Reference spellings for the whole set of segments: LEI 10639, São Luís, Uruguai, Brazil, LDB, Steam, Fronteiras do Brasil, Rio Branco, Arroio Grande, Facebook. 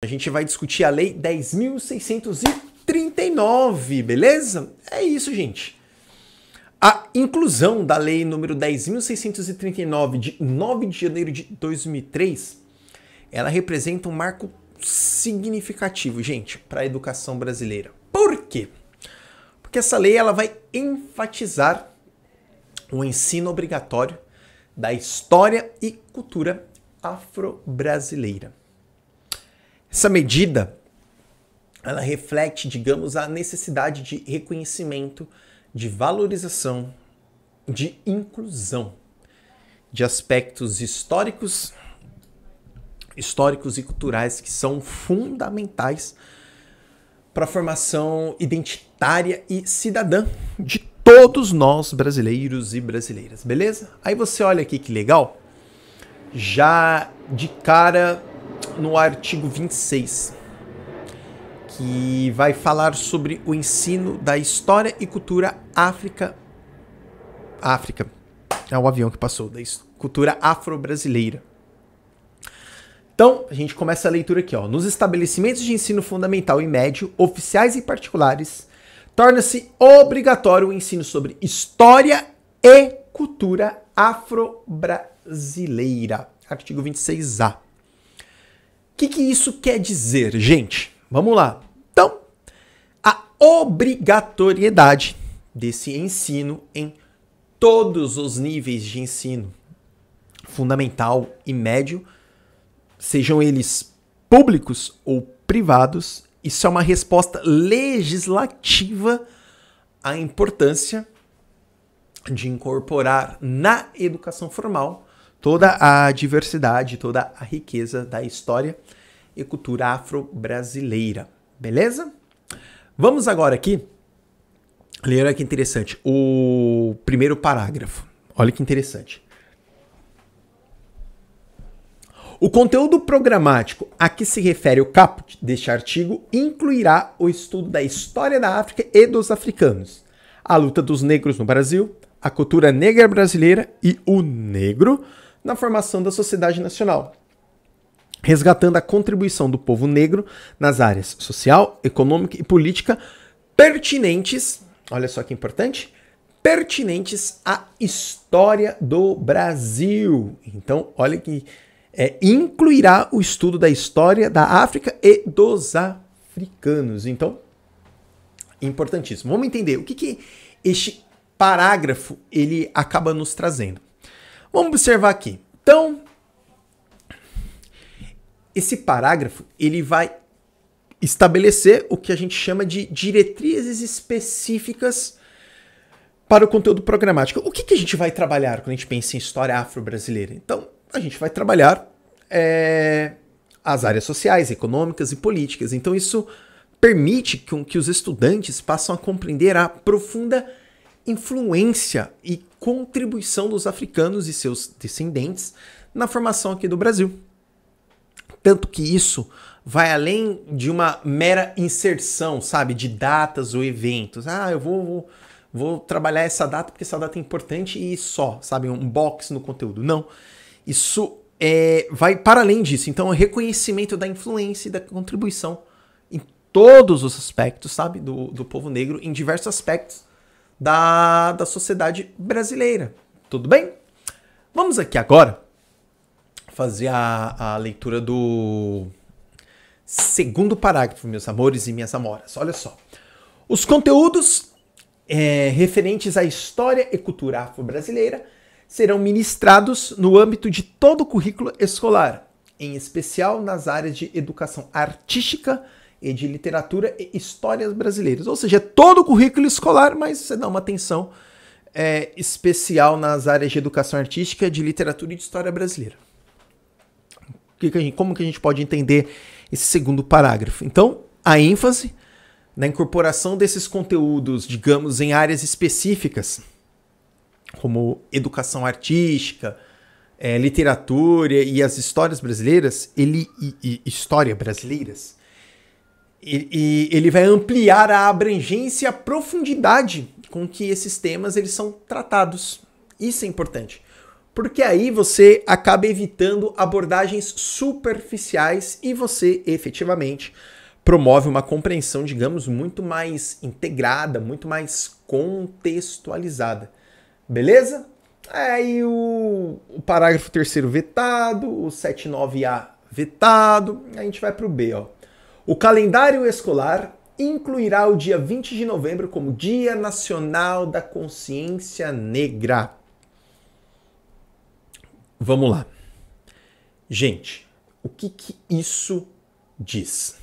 A gente vai discutir a Lei 10.639, beleza? É isso, gente. A inclusão da Lei número 10.639, de 9 de janeiro de 2003, ela representa um marco significativo, gente, para a educação brasileira. Por quê? Porque essa lei ela vai enfatizar o ensino obrigatório da história e cultura afro-brasileira. Essa medida, ela reflete, digamos, a necessidade de reconhecimento, de valorização, de inclusão de aspectos históricos e culturais que são fundamentais para a formação identitária e cidadã de todos nós brasileiros e brasileiras, beleza? Aí você olha aqui que legal, já de cara no artigo 26, que vai falar sobre o ensino da história e cultura cultura afro-brasileira. Então, a gente começa a leitura aqui, ó. Nos estabelecimentos de ensino fundamental e médio, oficiais e particulares, torna-se obrigatório o ensino sobre história e cultura afro-brasileira. Artigo 26A. O que isso quer dizer, gente? Vamos lá. Então, a obrigatoriedade desse ensino em todos os níveis de ensino, fundamental e médio, sejam eles públicos ou privados, isso é uma resposta legislativa à importância de incorporar na educação formal toda a diversidade, toda a riqueza da história e cultura afro-brasileira, beleza? Vamos agora aqui, olha que interessante, o primeiro parágrafo, olha que interessante. O conteúdo programático a que se refere o caput deste artigo incluirá o estudo da história da África e dos africanos, a luta dos negros no Brasil, a cultura negra brasileira e o negro na formação da sociedade nacional, resgatando a contribuição do povo negro nas áreas social, econômica e política pertinentes, olha só que importante, pertinentes à história do Brasil. Então, olha que incluirá o estudo da história da África e dos africanos. Então, importantíssimo. Vamos entender o que este parágrafo ele acaba nos trazendo. Vamos observar aqui. Então, esse parágrafo ele vai estabelecer o que a gente chama de diretrizes específicas para o conteúdo programático. O que a gente vai trabalhar quando a gente pensa em história afro-brasileira? Então, a gente vai trabalhar as áreas sociais, econômicas e políticas. Então, isso permite que os estudantes passem a compreender a profunda influência e contribuição dos africanos e seus descendentes na formação aqui do Brasil. Tanto que isso vai além de uma mera inserção, sabe, de datas ou eventos. Ah, eu vou trabalhar essa data porque essa data é importante e só, sabe, um box no conteúdo. Não, isso vai para além disso. Então, é reconhecimento da influência e da contribuição em todos os aspectos, sabe, do povo negro, em diversos aspectos da sociedade brasileira. Tudo bem? Vamos aqui agora fazer a leitura do segundo parágrafo, meus amores e minhas amoras. Olha só. Os conteúdos referentes à história e cultura afro-brasileira serão ministrados no âmbito de todo o currículo escolar, em especial nas áreas de educação artística e de literatura e histórias brasileiras. Ou seja, é todo o currículo escolar, mas você dá uma atenção especial nas áreas de educação artística, de literatura e de história brasileira. Como que a gente pode entender esse segundo parágrafo? Então, a ênfase na incorporação desses conteúdos, digamos, em áreas específicas, como educação artística, literatura e as histórias brasileiras, ele vai ampliar a abrangência e a profundidade com que esses temas eles são tratados. Isso é importante, porque aí você acaba evitando abordagens superficiais e você efetivamente promove uma compreensão, digamos, muito mais integrada, muito mais contextualizada. Beleza? Aí o parágrafo 3º vetado, o 79A vetado, a gente vai para o B, ó. O calendário escolar incluirá o dia 20 de novembro como Dia Nacional da Consciência Negra. Vamos lá. Gente, o que isso diz?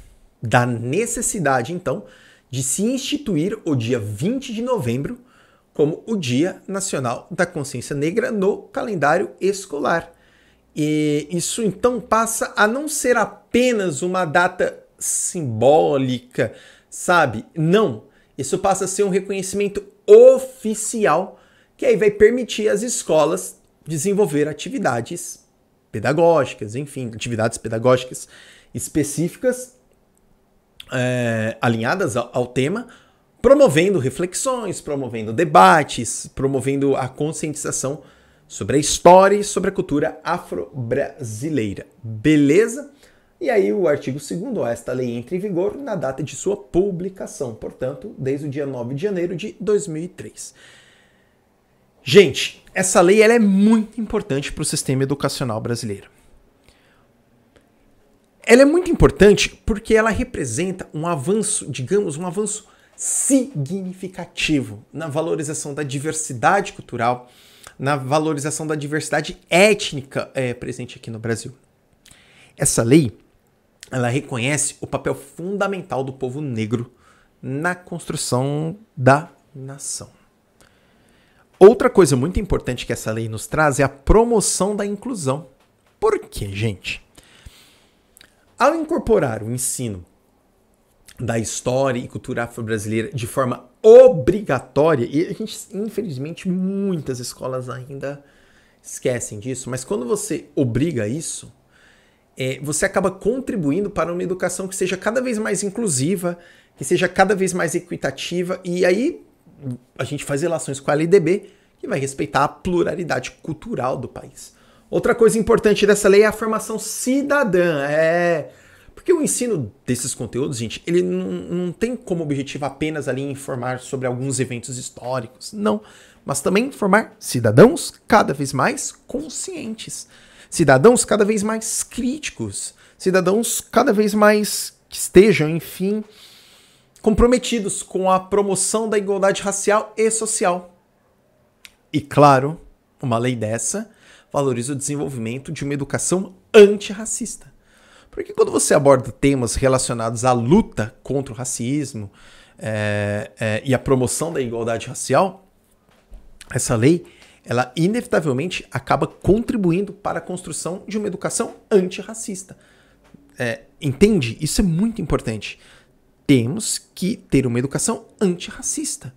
Da necessidade, então, de se instituir o dia 20 de novembro como o Dia Nacional da Consciência Negra no calendário escolar. E isso, então, passa a não ser apenas uma data simbólica, sabe? Não. Isso passa a ser um reconhecimento oficial que aí vai permitir às escolas desenvolver atividades pedagógicas, enfim, atividades pedagógicas específicas alinhadas ao tema, promovendo reflexões, promovendo debates, promovendo a conscientização sobre a história e sobre a cultura afro-brasileira. Beleza? E aí o artigo 2º, esta lei entra em vigor na data de sua publicação, portanto, desde o dia 9 de janeiro de 2003. Gente, essa lei ela é muito importante para o sistema educacional brasileiro. Ela é muito importante porque ela representa um avanço, digamos, um avanço significativo na valorização da diversidade cultural, na valorização da diversidade étnica presente aqui no Brasil. Essa lei, ela reconhece o papel fundamental do povo negro na construção da nação. Outra coisa muito importante que essa lei nos traz é a promoção da inclusão. Por quê, gente? Ao incorporar o ensino da história e cultura afro-brasileira de forma obrigatória, e a gente, infelizmente, muitas escolas ainda esquecem disso, mas quando você obriga isso, você acaba contribuindo para uma educação que seja cada vez mais inclusiva, que seja cada vez mais equitativa, e aí a gente faz relações com a LDB, que vai respeitar a pluralidade cultural do país. Outra coisa importante dessa lei é a formação cidadã, porque o ensino desses conteúdos, gente, ele não tem como objetivo apenas ali informar sobre alguns eventos históricos, não, mas também formar cidadãos cada vez mais conscientes. Cidadãos cada vez mais críticos, cidadãos cada vez mais que estejam, enfim, comprometidos com a promoção da igualdade racial e social. E claro, uma lei dessa valoriza o desenvolvimento de uma educação antirracista. Porque quando você aborda temas relacionados à luta contra o racismo e a promoção da igualdade racial, essa lei ela inevitavelmente acaba contribuindo para a construção de uma educação antirracista. Entende? Isso é muito importante. Temos que ter uma educação antirracista.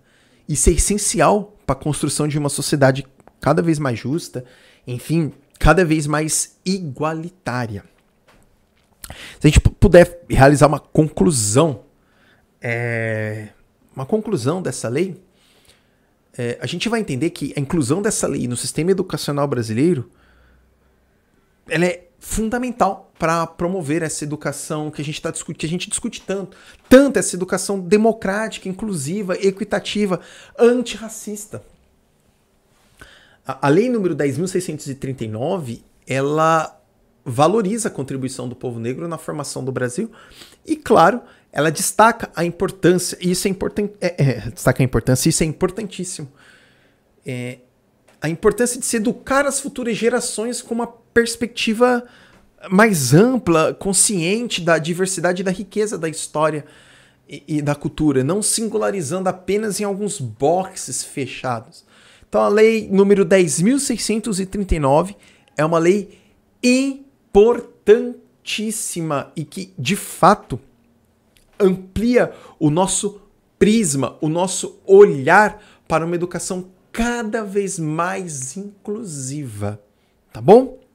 Isso é essencial para a construção de uma sociedade cada vez mais justa, enfim, cada vez mais igualitária. Se a gente puder realizar uma conclusão, dessa lei, a gente vai entender que a inclusão dessa lei no sistema educacional brasileiro ela é fundamental para promover essa educação que a gente discute tanto, essa educação democrática, inclusiva, equitativa, antirracista. A lei número 10.639, ela valoriza a contribuição do povo negro na formação do Brasil e, claro, ela destaca a importância, e isso é importante. Destaca a importância, isso é importantíssimo. A importância de se educar as futuras gerações com uma perspectiva mais ampla, consciente da diversidade e da riqueza da história e da cultura, não singularizando apenas em alguns boxes fechados. Então, a lei número 10.639 é uma lei importantíssima e que, de fato, amplia o nosso prisma, o nosso olhar para uma educação cada vez mais inclusiva, tá bom?